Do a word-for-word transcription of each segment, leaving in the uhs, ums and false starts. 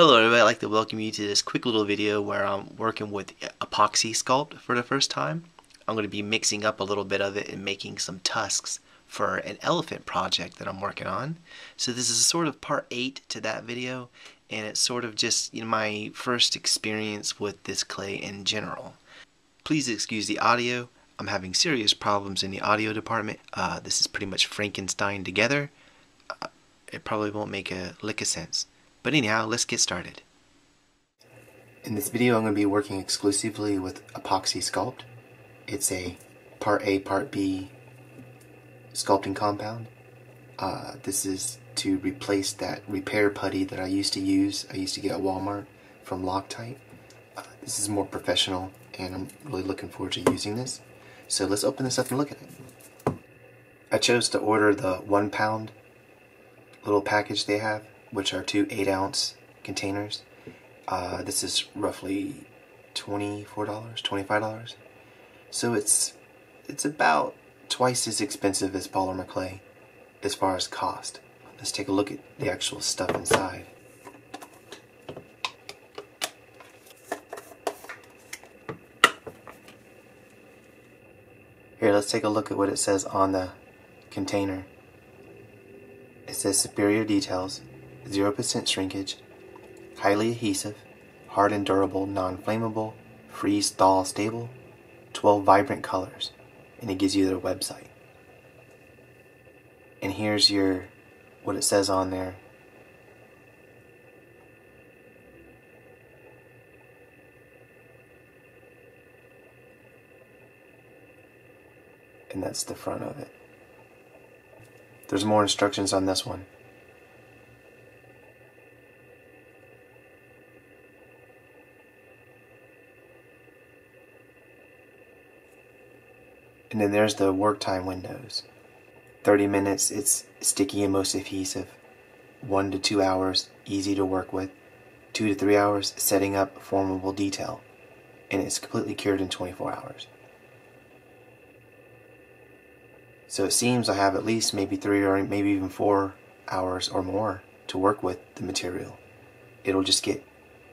Hello everybody, I'd like to welcome you to this quick little video where I'm working with Apoxie Sculpt for the first time. I'm going to be mixing up a little bit of it and making some tusks for an elephant project that I'm working on. So this is sort of part eight to that video, and it's sort of just, you know, my first experience with this clay in general. Please excuse the audio. I'm having serious problems in the audio department. Uh, this is pretty much Frankenstein together. Uh, it probably won't make a lick of sense. But anyhow, let's get started. In this video I'm going to be working exclusively with Apoxie Sculpt. It's a part A, part B sculpting compound. Uh, this is to replace that repair putty that I used to use, I used to get at Walmart from Loctite. Uh, this is more professional and I'm really looking forward to using this. So let's open this up and look at it. I chose to order the one pound little package they have, which are two eight ounce containers. Uh, this is roughly twenty-four dollars, twenty-five dollars. So it's it's about twice as expensive as polymer clay as far as cost. Let's take a look at the actual stuff inside. Here, let's take a look at what it says on the container. It says superior details, zero percent shrinkage, highly adhesive, hard and durable, non-flammable, freeze-thaw stable, twelve vibrant colors, and it gives you their website. And here's your, what it says on there. And that's the front of it. There's more instructions on this one. And then there's the work time windows. thirty minutes, it's sticky and most adhesive. One to two hours, easy to work with. Two to three hours, setting up formable detail. And it's completely cured in twenty-four hours. So it seems I have at least maybe three or maybe even four hours or more to work with the material. It'll just get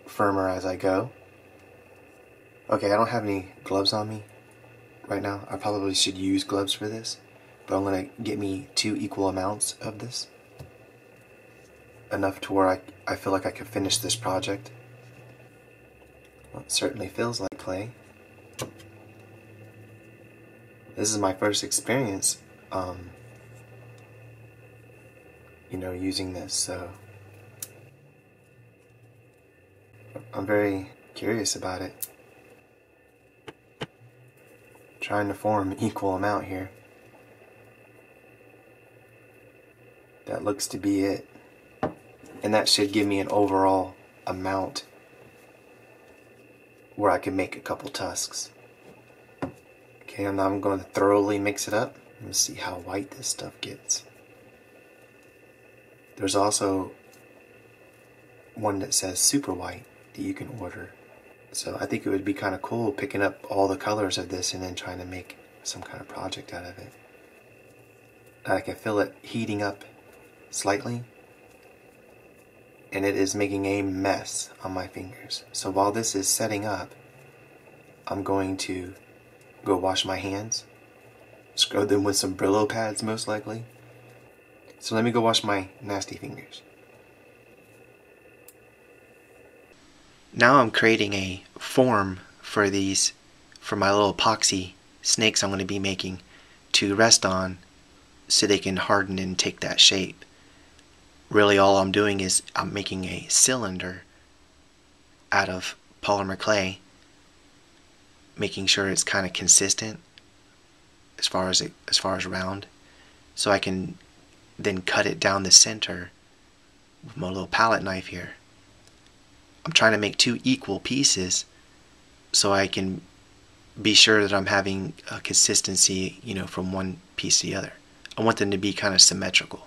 firmer as I go. Okay, I don't have any gloves on me right now. I probably should use gloves for this, but I'm going to get me two equal amounts of this, enough to where I, I feel like I could finish this project. Well, it certainly feels like clay. This is my first experience um, you know, using this, so I'm very curious about it. Trying to form an equal amount here. That looks to be it. And that should give me an overall amount where I can make a couple tusks. Okay, and now I'm going to thoroughly mix it up. Let's see how white this stuff gets. There's also one that says super white that you can order. So I think it would be kind of cool picking up all the colors of this and then trying to make some kind of project out of it. I can feel it heating up slightly, and it is making a mess on my fingers. So while this is setting up, I'm going to go wash my hands, scrub them with some Brillo pads most likely. So let me go wash my nasty fingers. Now I'm creating a form for these, for my little epoxy snakes I'm going to be making to rest on so they can harden and take that shape. Really all I'm doing is I'm making a cylinder out of polymer clay, making sure it's kind of consistent as far as, it, as far as round, so I can then cut it down the center with my little palette knife here. I'm trying to make two equal pieces so I can be sure that I'm having a consistency, you know, from one piece to the other. I want them to be kind of symmetrical.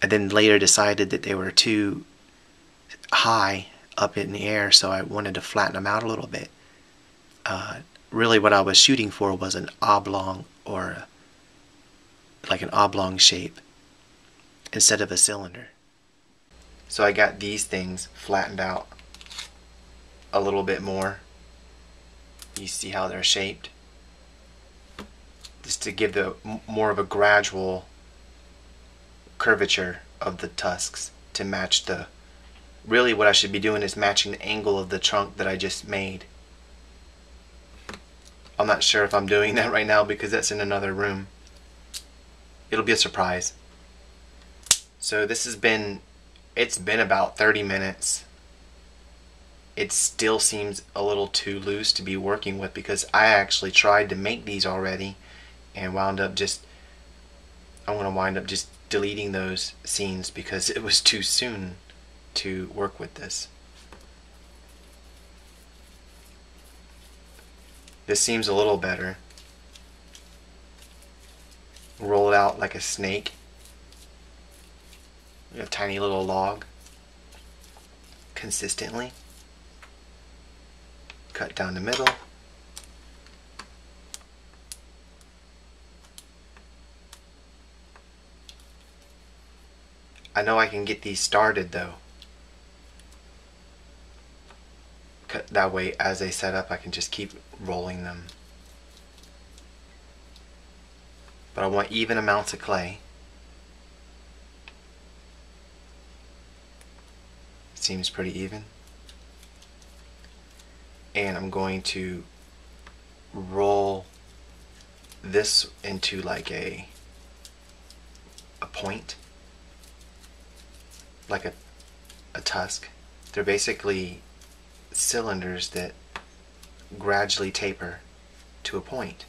I then later decided that they were too high up in the air, so I wanted to flatten them out a little bit. Uh, really what I was shooting for was an oblong, or like an oblong shape instead of a cylinder. So I got these things flattened out a little bit more. You see how they're shaped? Just to give the more of a gradual curvature of the tusks to match the, really what I should be doing is matching the angle of the trunk that I just made. I'm not sure if I'm doing that right now because that's in another room. It'll be a surprise. So this has been, it's been about thirty minutes. It still seems a little too loose to be working with because I actually tried to make these already and wound up just, I'm gonna wind up just deleting those scenes because it was too soon to work with this. This seems a little better. Roll it out like a snake. A tiny little log. Consistently. Cut down the middle. I know I can get these started though. Cut that way as they set up I can just keep rolling them. But I want even amounts of clay. Seems pretty even. And I'm going to roll this into like a a point. Like a, a tusk. They're basically cylinders that gradually taper to a point.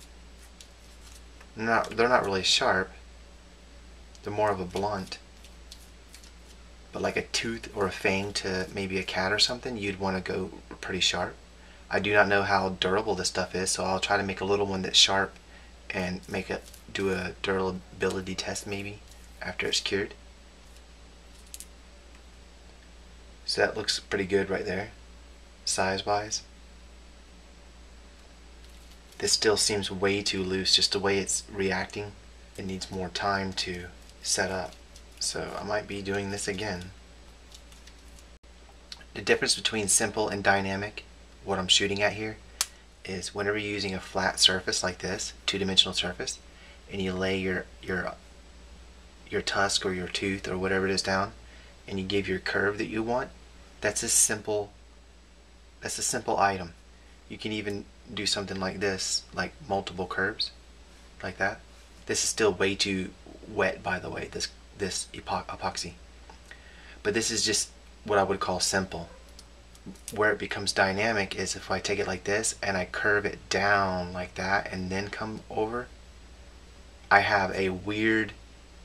Not, they're not really sharp. They're more of a blunt. But like a tooth or a fang to maybe a cat or something, you'd want to go pretty sharp. I do not know how durable this stuff is, so I'll try to make a little one that's sharp and make it do a durability test maybe after it's cured. So that looks pretty good right there, size-wise. This still seems way too loose, just the way it's reacting. It needs more time to set up. So I might be doing this again. The difference between simple and dynamic, what I'm shooting at here, is whenever you're using a flat surface like this, two-dimensional surface, and you lay your, your, your tusk or your tooth or whatever it is down, and you give your curve that you want, that's a simple that's a simple item. You can even do something like this, like multiple curves like that. This is still way too wet, by the way, this this epoxy, but this is just what I would call simple. Where it becomes dynamic is if I take it like this and I curve it down like that and then come over, I have a weird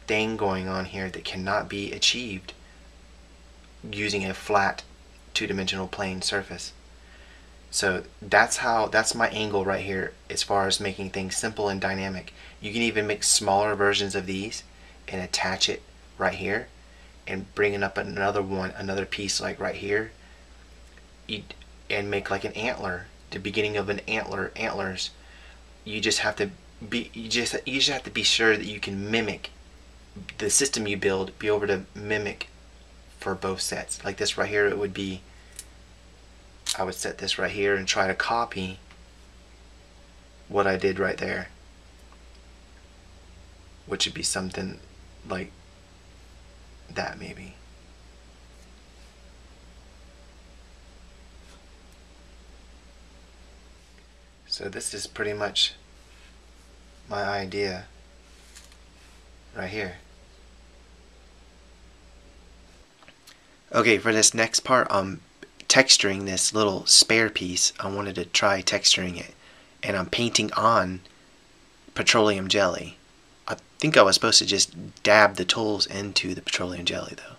thing going on here that cannot be achieved using a flat two-dimensional plane surface. So that's how, that's my angle right here as far as making things simple and dynamic. You can even make smaller versions of these and attach it right here and bringing up another one, another piece like right here, and make like an antler, the beginning of an antler, antlers. You just have to be, you just, you just have to be sure that you can mimic the system you build, be able to mimic for both sets. Like this right here, it would be, I would set this right here and try to copy what I did right there, which would be something like that maybe. So this is pretty much my idea right here. Okay, for this next part, I'm texturing this little spare piece. I wanted to try texturing it, and I'm painting on petroleum jelly. I think I was supposed to just dab the tools into the petroleum jelly though.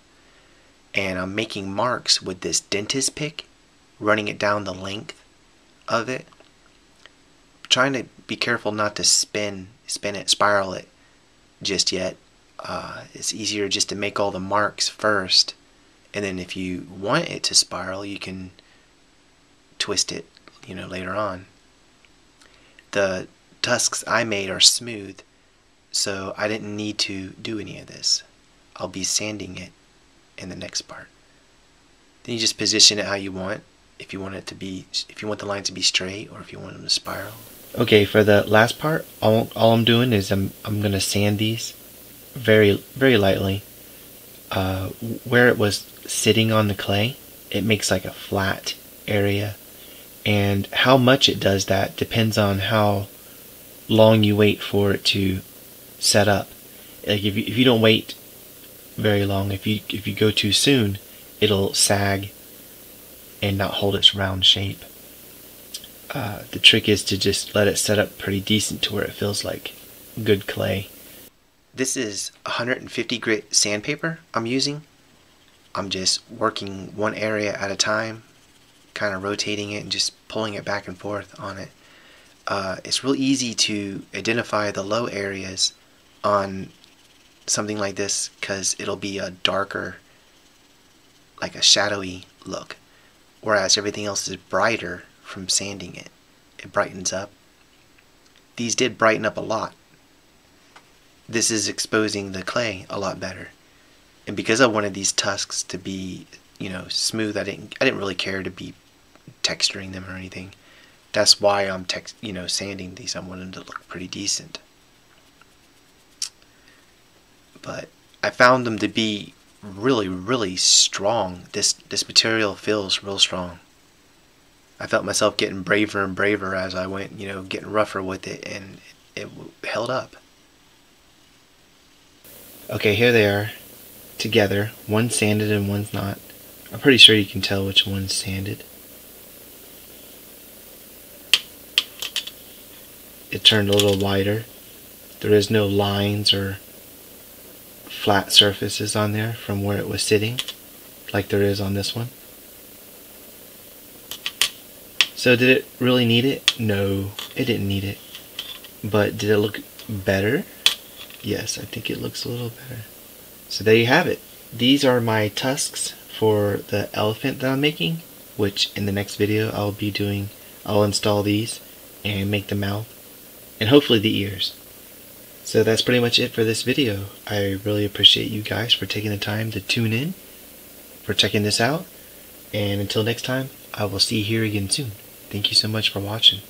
And I'm making marks with this dentist pick, running it down the length of it. I'm trying to be careful not to spin, spin it, spiral it just yet. Uh, it's easier just to make all the marks first. And then if you want it to spiral, you can twist it, you know, later on. The tusks I made are smooth, so I didn't need to do any of this. I'll be sanding it in the next part. Then you just position it how you want. If you want it to be, if you want the line to be straight, or if you want them to spiral. Okay, for the last part, all all I'm doing is I'm I'm gonna sand these very very lightly. Uh, where it was sitting on the clay, it makes like a flat area, and how much it does that depends on how long you wait for it to set up. Like if you, if you don't wait very long, if you if you go too soon, it'll sag and not hold its round shape. Uh, the trick is to just let it set up pretty decent to where it feels like good clay. This is one hundred fifty grit sandpaper I'm using. I'm just working one area at a time, kind of rotating it and just pulling it back and forth on it. Uh, it's real easy to identify the low areas on something like this because it'll be a darker, like a shadowy look, whereas everything else is brighter from sanding it. It brightens up. These did brighten up a lot. This is exposing the clay a lot better. And because I wanted these tusks to be, you know, smooth, I didn't I didn't really care to be texturing them or anything. That's why I'm text, you know, sanding these. I wanted them to look pretty decent. But I found them to be really, really strong. This this material feels real strong. I felt myself getting braver and braver as I went, you know, getting rougher with it, and it, it held up. Okay, here they are together. One's sanded and one's not. I'm pretty sure you can tell which one's sanded. It turned a little lighter. There is no lines or flat surfaces on there from where it was sitting, like there is on this one. So did it really need it? No, it didn't need it. But did it look better? Yes, I think it looks a little better. So there you have it. These are my tusks for the elephant that I'm making, which in the next video I'll be doing, I'll install these and make the mouth and hopefully the ears. So that's pretty much it for this video. I really appreciate you guys for taking the time to tune in, for checking this out, and until next time, I will see you here again soon. Thank you so much for watching.